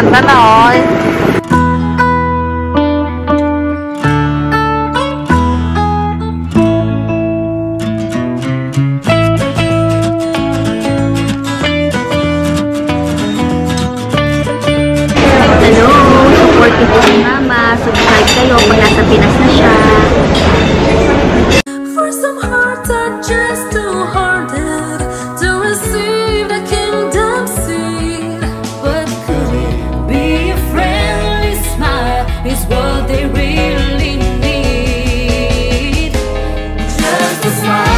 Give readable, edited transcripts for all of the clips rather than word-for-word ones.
Ganda na, oy. Hello, support ko si Mama. Subscribe kayo pag nasa Pinas na siya. For some hearts are just too hardened to receive the kingdom seed. But could it be a friendly smile is what they really need. Just a smile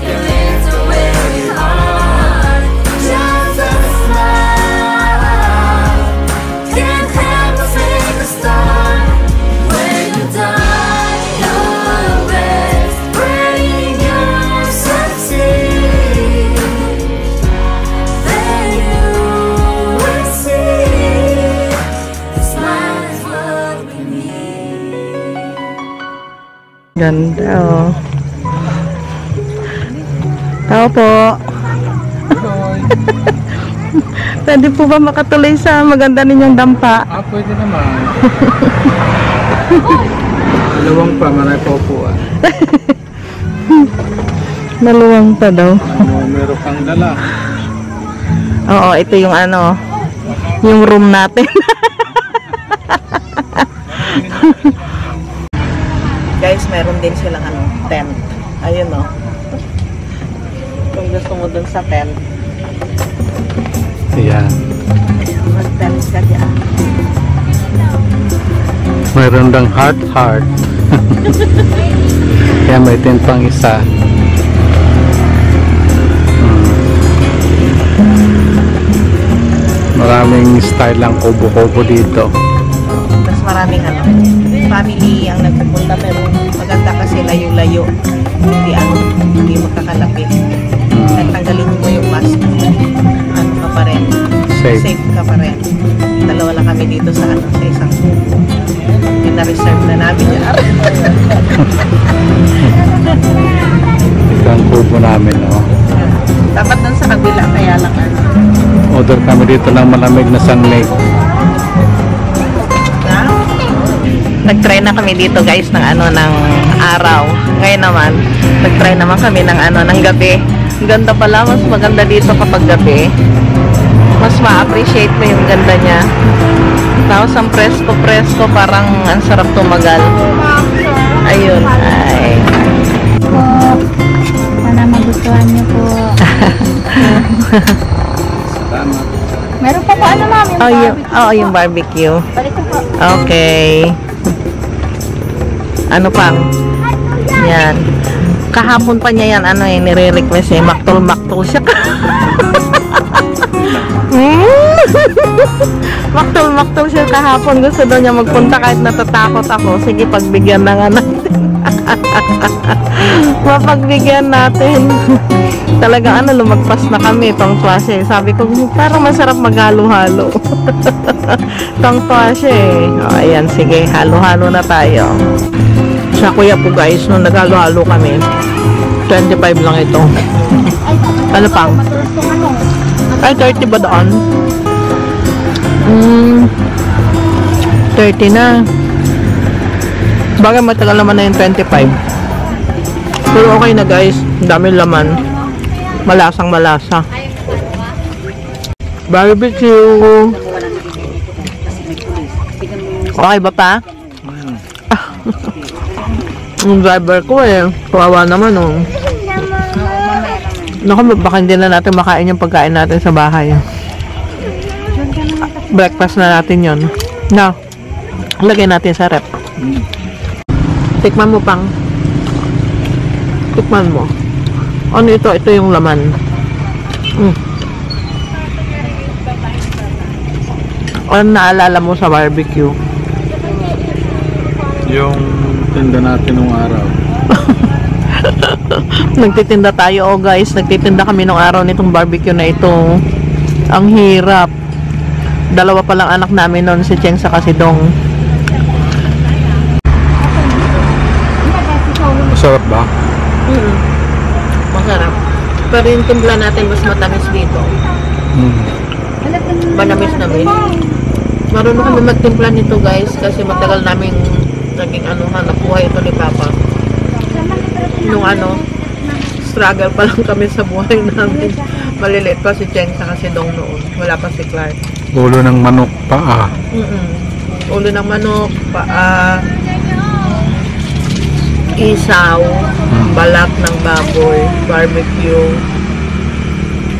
can lift away your heart. Just a smile can't help but make a star. When you die ganda, oh. Tao po. Pwede po ba makatuloy sa maganda ninyong dampa? Ah, pwede naman. Maluwang pa, maray po po ah. Maluwang pa daw. Ano, meron kang dala. Oo, ito yung ano, yung room natin. Guys, meron din silang ano, tent. Ayun o. Kung gusto mo dun sa tent. Ayan. Mag-tent ka dyan. Meron dang heart. Kaya may tent pang isa. Maraming style ang kubo-kubo dito. Mas maraming ano. Family ang nagpupunta pero maganda kasi layo-layo. Hindi ano, hindi magkakalapit. At tanggalin mo yung mask. Ano ka pa rin. Safe ka pa rin. Dalawa lang kami dito sa ano, sa isang pina-reserve na namin yun. Isang kubo namin, oh. Dapat dun sa kabila, kaya lang ano. Order kami dito ng malamig na sunmake. Nag-try na kami dito guys ng ano ng araw. Ngayon naman, nag-try naman kami ng ano ng gabi. Ganda pala, mas maganda dito kapag gabi. Mas ma-appreciate mo yung ganda niya. Tapos ang presko-presko, parang ang sarap tumagal. Ayun, ay. Po, sana magustuhan niyo po. Meron pa po ano ma'am, yung barbecue. Oh, yung barbecue. Balikan po. Okay. Ano pang? Yan. Kahapon pa niya yan. Ano eh, nire-request eh. Maktol-maktol siya. Maktol-maktol siya kahapon. Gusto daw niya magpunta kahit natatakot ako. Sige, pagbigyan na nga natin. Mapagbigyan natin. Talaga ano, lumagpas na kami pang klase. Sabi ko, parang masarap maghalo-halo. Pang klase. O, ayan, sige. Halo-halo na tayo. Sa kuya po guys, nung naghalo-halo kami, 25 lang ito. Ano pang? Ay, 30 ba doon? 30 na. Bagay matagal naman na yung 25. Pero okay na guys. Dami laman. Malasang malasa. Barbecue. Okay ba pa? Yung driver ko eh, kawawa naman oh. Naku, baka hindi na natin makain yung pagkain natin sa bahay. Breakfast na natin yun. Na, lagay natin sa rep. Tikman mo pang. Tikman mo. Ano ito? Ito yung laman. Ano naalala mo sa barbecue? Yung tinda natin nung araw. Nagtitinda tayo, oh guys. Nagtitinda kami nung araw nitong barbecue na ito. Ang hirap. Dalawa pa lang anak namin noon, si Cheng sa kasi dong. Masarap ba? Masarap. Pero yung tumbla natin mas matamis dito. Marunong kami magtimpla nito guys kasi matagal naming naging hanap buhay ito ni Papa. Nung struggle pa lang kami sa buhay namin. Maliliit pa si Cheng sa kasi dong noon. Wala pa si Clark. Ulo ng manok, paa. Ulo ng manok, paa, isaw, balak ng baboy, barbecue.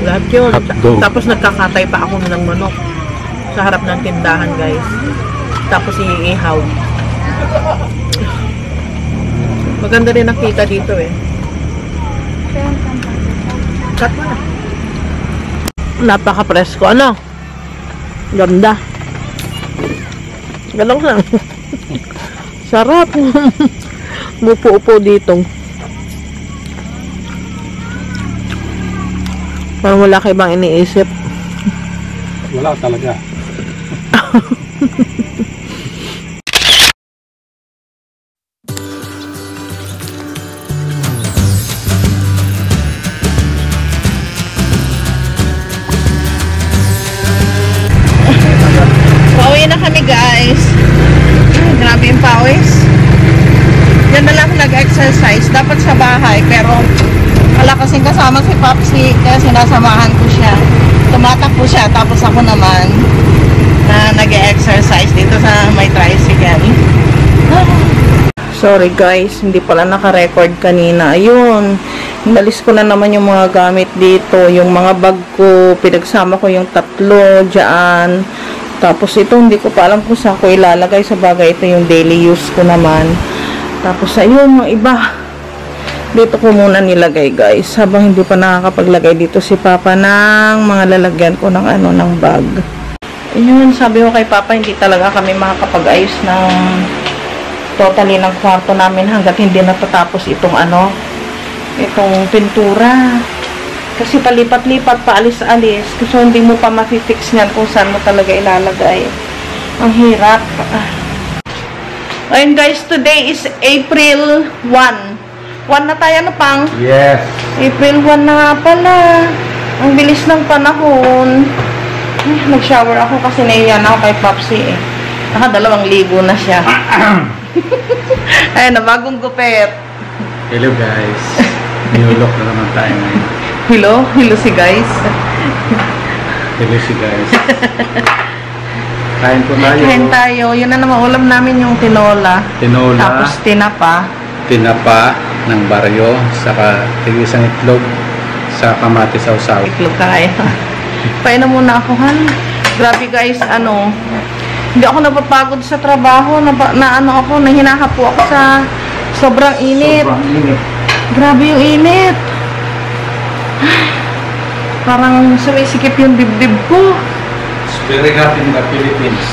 Lahat yun. Tapos nagkakatay pa ako ng manok sa harap ng tindahan guys. Tapos iihaw. Maganda rin nakita dito eh. Cut mo na. Napaka-presko. Ano? Ganda. Galang lang. Sarap. Mupo-upo dito. Parang wala kayo bang iniisip? Wala talaga. Pauwi na kami guys. Grabe yung pawis. Yan na lang nag-exercise. Dapat sa bahay pero wala kasing kasama si Popsi kaya sinasamahan ko siya. Tumatakbo siya tapos ako naman na nag-exercise dito sa may tricycle. Sorry guys, hindi pala naka-record kanina. Ayun, inalis ko na naman yung mga gamit dito. Yung mga bag ko, pinagsama ko yung tatlo dyan. Tapos ito, hindi ko pa alam kung saan ko ilalagay sa bagay. Ito yung daily use ko naman. Tapos ayun, yung iba dito ko muna nilagay guys habang hindi pa nakakapaglagay dito si Papa ng mga lalagyan ko ng ng bag. Yun, sabi ko kay Papa hindi talaga kami makakapag-ayos ng totally ng kwarto namin hanggat hindi natatapos itong itong pintura kasi palipat-lipat, paalis-alis kasi hindi mo pa mapifix niyan kung saan mo talaga ilalagay. Ang hirap. Ayun guys, today is April 1 na tayo na pang? Yes. April 1 na nga pala. Ang bilis ng panahon. Ay, nag-shower ako kasi naiyan ako kay Popsi eh. Naka 2,000 na siya. Ayun na, bagong gupet. Hello guys. Nilulok na naman tayo ngayon. Hello? Hello si guys. Hello si guys. Kain po tayo. Kain tayo. Yun na naman, ulam namin yung tinola. Tinola. Tapos tinapa. Tinapa ng baryo, saka tigisang itlog, sa kamatis sausaw. Itlog kaya. Pain na muna ako, han. Grabe guys, hindi ako napapagod sa trabaho, nahinahapo ako sa sobrang init. Grabe yung init. Parang sumisikip yung dibdib ko. Very happy in the Philippines.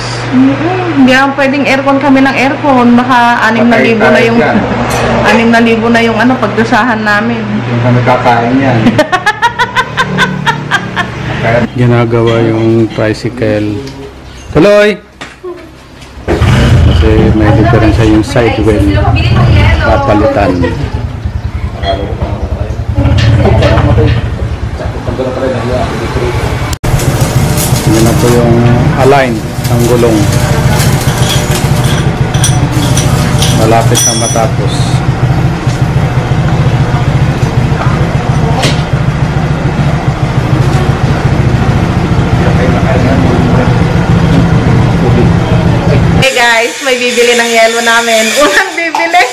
Hindi lang pwedeng aircon kami ng aircon. Baka 6,000 na yung 6,000 na yung pagdusahan namin. Hindi kami kakain yan. Ginagawa yung tricycle. Tuloy! Kasi may diferensya yung side wheel. Papalitan. Yan na po yung align ng gulong. Malapit na matapos. Hey guys, may bibili ng yelo namin. Unang bibili.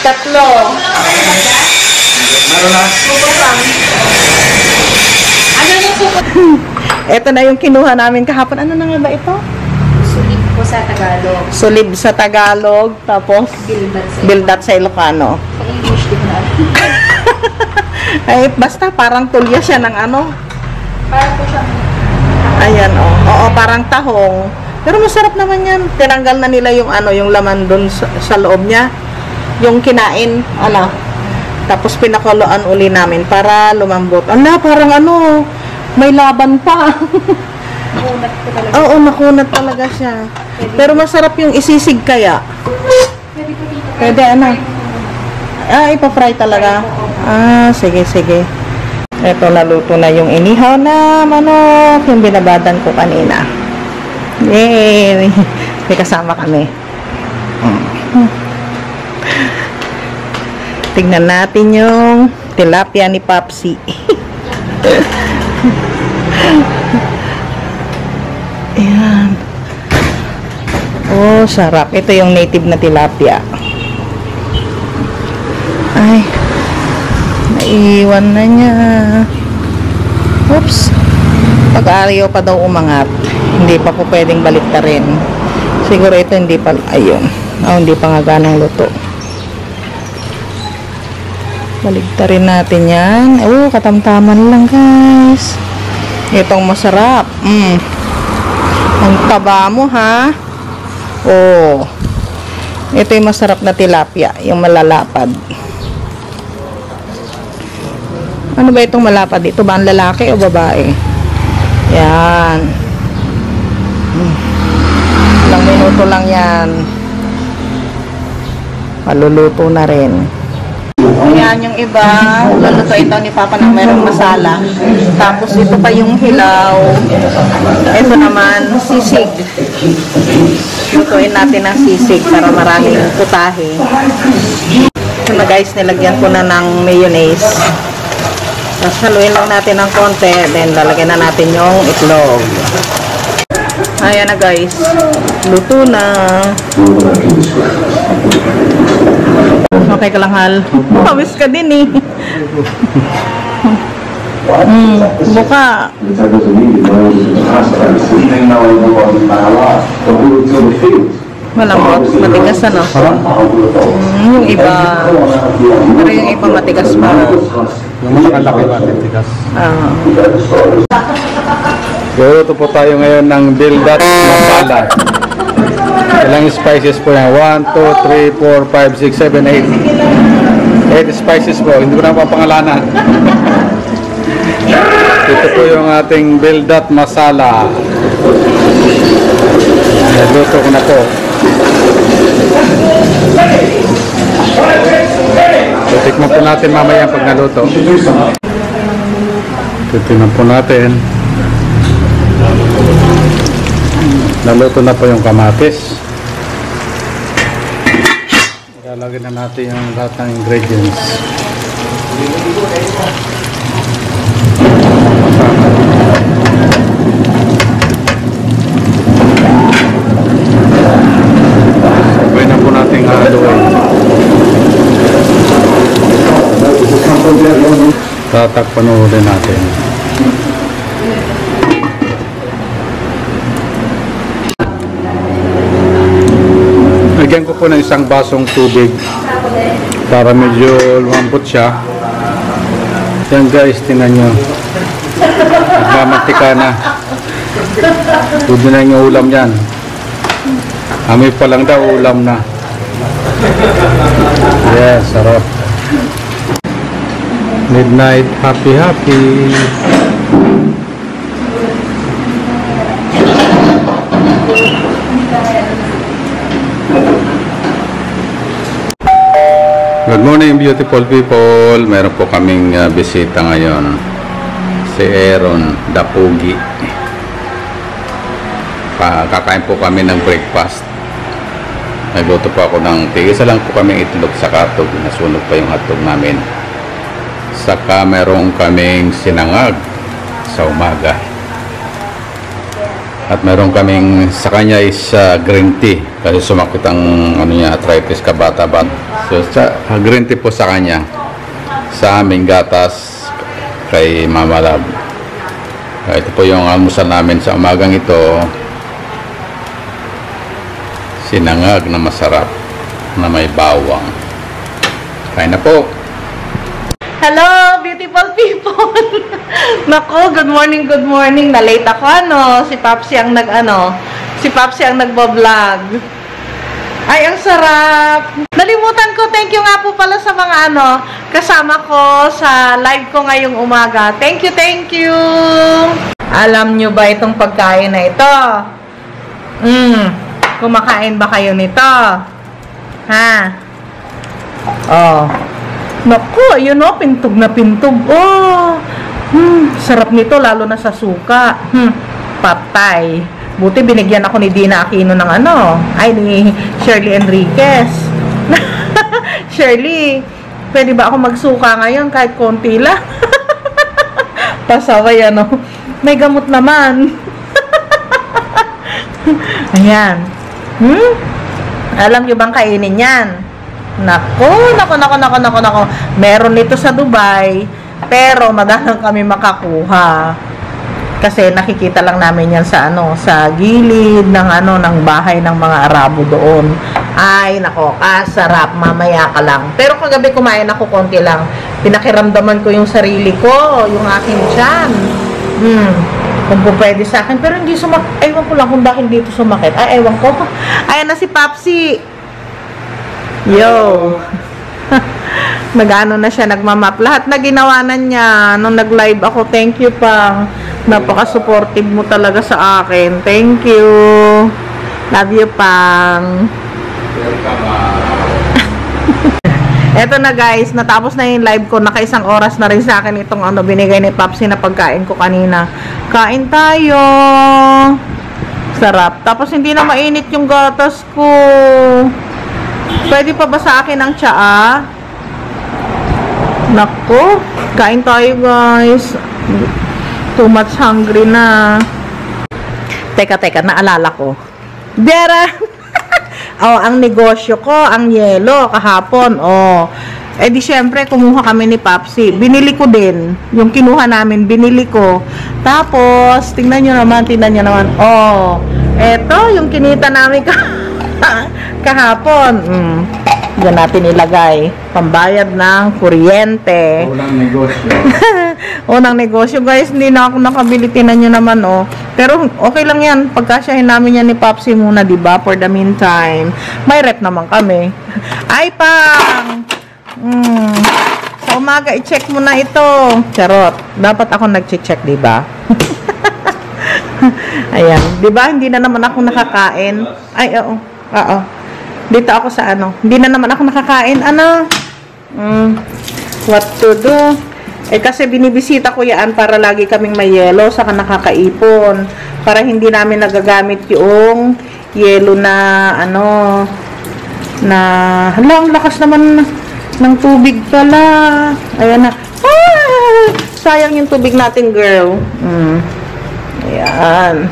3. Meron na. Ito na yung kinuha namin kahapon. Ano na nga ba ito? Sulib po sa Tagalog. Sulib sa Tagalog. Tapos? Bildat sa Ilocano. English din na. Ay, basta parang tulya siya ng Parang po siya. Ayan o. Oo, parang tahong. Pero masarap naman yan. Tinanggal na nila yung yung laman dun sa loob niya. Yung kinain. Tapos pinakuluan uli namin para lumambot. Parang may laban pa. Nakunat ko talaga. Oo, nakunat talaga siya. Pwede. Pero masarap yung isisig kaya. Pwede ko dito. Pwede, ipa-fry talaga. Sige, sige. Eto, naluto na yung inihaw na manok. Yung binabadan ko kanina. Yay! May kasama kami. Tingnan natin yung tilapia ni Popsi. Ayan. Oh, sarap. Ito yung native na tilapia. Ay. Naiwan na niya. Oops. Pag-ariyo pa daw umangat. Hindi pa po pwedeng baliktarin. Siguro ito hindi pa. Ayun. Oh, hindi pa nga ganang luto. Baliktarin natin yan. Oh, katamtaman lang guys. Itong masarap. Ang taba mo ha. Oh. Ito yung masarap na tilapia. Yung malalapad. Ano ba itong malapad? Ito ba ang lalaki o babae? Yan. Ilang minuto lang yan. Maluluto na rin. Ayan yung iba. Luluto ito ni Papa na merong masala. Tapos ito pa yung hilaw. Ito naman, sisig. Lutuin natin ang sisig para maraming putahe. Ito na guys, nilagyan ko na ng mayonnaise. Tapos haluin lang natin ng konti, then lalagyan na natin yung itlog. Ayan na guys, luto na. Okay ka lang hal. Pawis ka din eh. Buka. Malambot, matigas ano? Yung iba, pero yung iba matigas pa. Nakalaki ba matigas? Luto po tayo ngayon ng dildat masala. Ilang spices po yan? 1, 2, 3, 4, 5, 6, 7, 8. 8 spices po. Hindi ko na papangalanan. Ito po yung ating dildat masala. Luto ko na po. Titikman po natin mamaya pag naluto. Titikman po natin. Naluto na po yung kamatis. Ilalagay na natin yung lahat ng ingredients. Sabay na po natin haluin. Tatakpan ulit natin. Lagyan ko po ng isang basong tubig para medyo lumampot siya. Yan guys, tingnan nyo. Nagmamantika na. Tudo na yung ulam yan. Amoy pa lang daw, ulam na. Yes, sarap. Midnight, happy. Good morning beautiful people. Meron po kaming bisita ngayon. Si Aaron the Pogi. Kakain po kami ng breakfast. Nagluto po ako ng tigisa lang po kaming itlog sa hotdog. Nasunog pa yung hotdog namin. Saka meron kaming sinangag sa umaga. At meron kaming sa kanya is green tea. Kasi sumakit ang ano niya, arthritis kabata-bata. So, green tea po sa kanya. Sa aming gatas kay Mama Lab. Ito po yung almusal namin sa umagang ito. Sinangag na masarap na may bawang. Kain na po. Hello beautiful people. Nako, good morning. Na-late ako ano. Si Popsi ang nagbo-vlog. Ay, ang sarap! Nalimutan ko, thank you nga po pala sa mga kasama ko sa live ko ngayong umaga. Thank you! Alam nyo ba itong pagkain na ito? Kumakain ba kayo nito? Ha? Oh. Naku, yun o, pintog na pintog. Oh! Sarap nito, lalo na sa suka. Patay. Buti binigyan ako ni Dina Aquino ng ano, ay ni Shirley Enriquez. Shirley, pwede ba ako magsuka ngayon kahit konti lang? Pasaway ano, may gamot naman. Ayan. Alam nyo bang kainin yan? Naku, naku, naku, naku, naku, naku. Meron nito sa Dubai, pero madalang kami makakuha. Kasi nakikita lang namin yan sa ano, sa gilid ng ano, ng bahay ng mga Arabo doon. Ay, nako, kasarap, mamaya ka lang. Pero kagabi kumain ako konti lang. Pinakiramdaman ko yung sarili ko, yung aking tiyan. Kung pwede sa akin, pero hindi sumakit. Ewan ko lang kung bakit dito sumakit. Ay, ewan ko. Ayan na si Papsi. Yo. Nag-ano na siya, nagmamap. Lahat na ginawanan niya nung nag-live ako. Thank you, Pang. Napaka-supportive mo talaga sa akin. Thank you. Love you, Pang. Eto na guys, natapos na yung live ko. Nakaisang oras na rin sa akin itong ano, binigay ni Papsi na pagkain ko kanina. Kain tayo. Sarap. Tapos hindi na mainit yung gatas ko. Pwede pa ba sa akin ang tsaa? Naku. Kain tayo guys. Too much hungry na. Teka, teka. Naalala ko. Dera! Oh, ang negosyo ko, ang yelo, kahapon, oh. Eh di syempre, kumuha kami ni Papsi. Binili ko din. Yung kinuha namin, binili ko. Tapos, tingnan nyo naman. Oh, eto, yung kinita namin kahapon. Diyan natin ilagay. Pambayad ng kuryente. Unang negosyo. Unang negosyo, guys. Hindi na ako nakabili. Tingnan nyo naman, oh. Pero okay lang yan. Pagkasyahin namin yan ni Papsi muna, diba? For the meantime. May rep naman kami. Ay, Pang! Sa umaga, i-check mo na ito. Charot. Dapat ako nag-check, diba? Ayan. Diba? Hindi na naman ako nakakain. Ay, oo. Oo. Dito ako sa ano. Hindi na naman ako nakakain. Ano? What to do? Eh kasi binibisita ko yan para lagi kaming may yelo, saka nakakaipon. Para hindi namin nagagamit yung yelo na ano, na halang lakas naman ng tubig pala. Ayan na. Ah! Sayang yung tubig natin, girl. Ayan.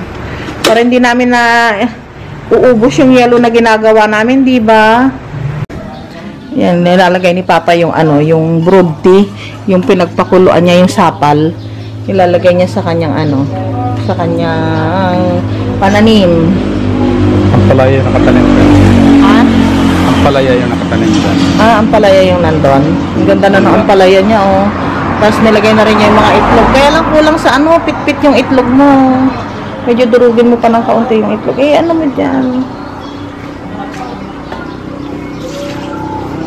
Para hindi namin na uubos yung yelo na ginagawa namin, di ba? Yan, nilalagay ni Papa yung ano, yung brood tea, yung pinagpakuluan niya, yung sapal. Nilalagay niya sa kanyang ano, sa kanyang pananim. Ang palaya nakatanim doon. Ha? Ang palaya yung nakatanim doon. Ah, ang palaya yung nandoon. Ang ganda na ng palaya niya, oh. Tapos nilagay na rin niya yung mga itlog. Kaya lang kulang sa ano, pitpit yung itlog mo. Medyo durugin mo pa ng kaunti yung itlog. Eh, ano mo dyan?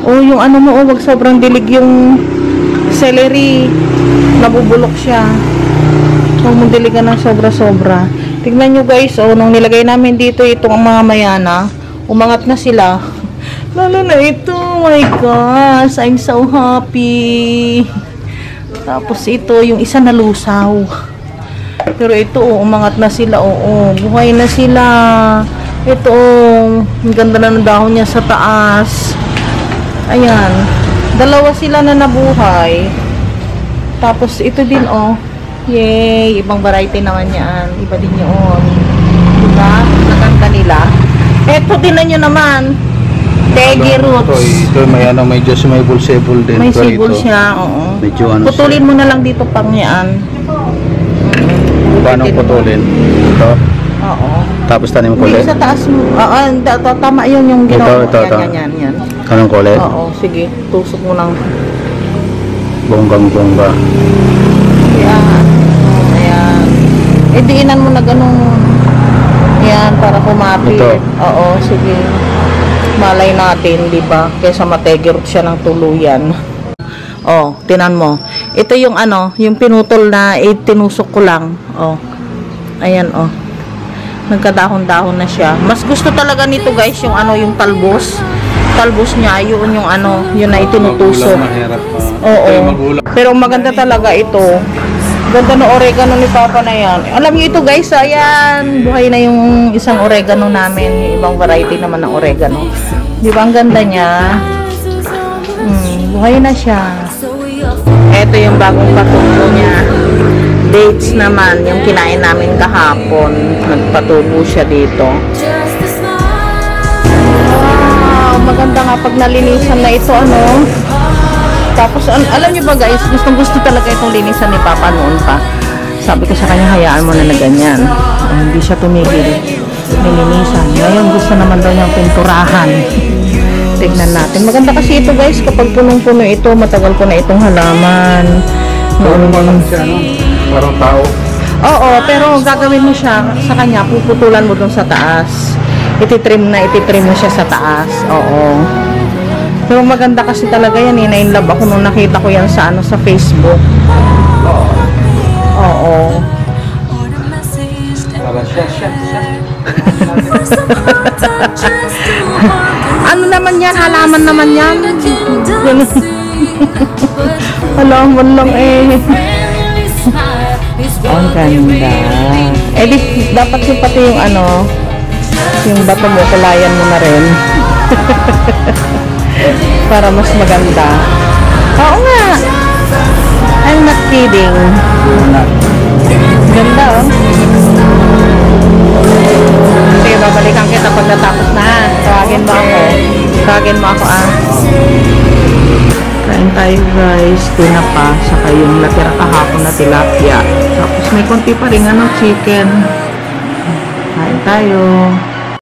Oh, yung ano mo, oh, wag sobrang dilig yung celery. Nabubulok siya. Huwag mong diligan ng sobra-sobra. Tignan nyo guys, oh, nung nilagay namin dito itong mga mayana, umangat na sila. Lalo na ito, oh my gosh, I'm so happy. Tapos ito, yung isa nalusaw. Pero ito, oh, umangat na sila, oo, oh, buhay na sila. Ito, oh, ang ganda na ng dahon niya sa taas. Ayan. Dalawa sila na nabuhay. Tapos, ito din, oh. Yay! Ibang variety naman yan. Iba din yun. Diba? Naganda nila. Eto, tinan nyo naman. Peggy roots. Ito, may ano, medyo may bulsibol din. May sibol siya, oo. Medyo ano. Putulin mo na lang dito pang yan. Paano putulin? Ito? Oo. Tapos, tanim ko ulit? Sa taas mo. Oo, tama yun yung ginawa. Ito, ito. Yan. Anong kulay? Oo, sige. Tusok mo ng bonggang-bongga. Ayan. Ayan. E, diinan mo na ganun. Ayan, para kumapit. Ito. Oo, sige. Malay natin, di ba? Kesa mategerot siya ng tuluyan. Oh, tinan mo. Ito yung ano, yung pinutol na itinusok ko lang. Oh. Ayan, oh. Nagkadahon-dahon na siya. Mas gusto talaga nito, guys, yung ano, yung talbos. Talbos niya, yun yung ano, yun na itinutusok. Oo. Pero maganda talaga ito. Ganda ng oregano ni Papa na yan. Alam niyo ito guys, ayan, buhay na yung isang oregano namin. Yung ibang variety naman ng oregano. Di ba ang ganda niya? Buhay na siya. Ito yung bagong patubo niya. Dates naman, yung kinain namin kahapon. Nagpatubo siya dito. Wow, maganda nga pag nalinisan na ito, ano? Tapos, alam niyo ba guys, gustong-gusto talaga itong linisan ni Papa noon pa. Sabi ko sa kanya, hayaan mo na na ganyan. Hindi siya tumigil. Nilinisan. Ngayon, gusto naman daw niyang pinturahan. Tignan natin. Maganda kasi ito guys, kapag punong-puno ito, matagal ko na itong halaman. Ano naman siya, no? Parang tao. Oo, pero gagawin mo siya sa kanya, puputulan mo dun sa taas. Ititrim mo siya sa taas. Oo. Pero maganda kasi talaga yan eh. Na-inlove ako nung nakita ko yan sa ano, sa Facebook. Oo. Oo. Ano naman yan? Halaman naman yan. Halaman lang eh. Ang ganda. Eh, dapat yung pati yung ano, yung bato mo, kulayan mo na rin. Para mas maganda. Oo nga. I'm not kidding. Ganda oh. Okay, babalikan kita pag natapos na. Tawagin mo ako. Tawagin mo ako ah. Kain tayo guys. Tuna pa. Saka yung natira kahapon na tilapia. Tapos may konti pa rin ano, chicken. Kain tayo.